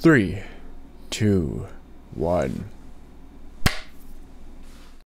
3, 2, 1.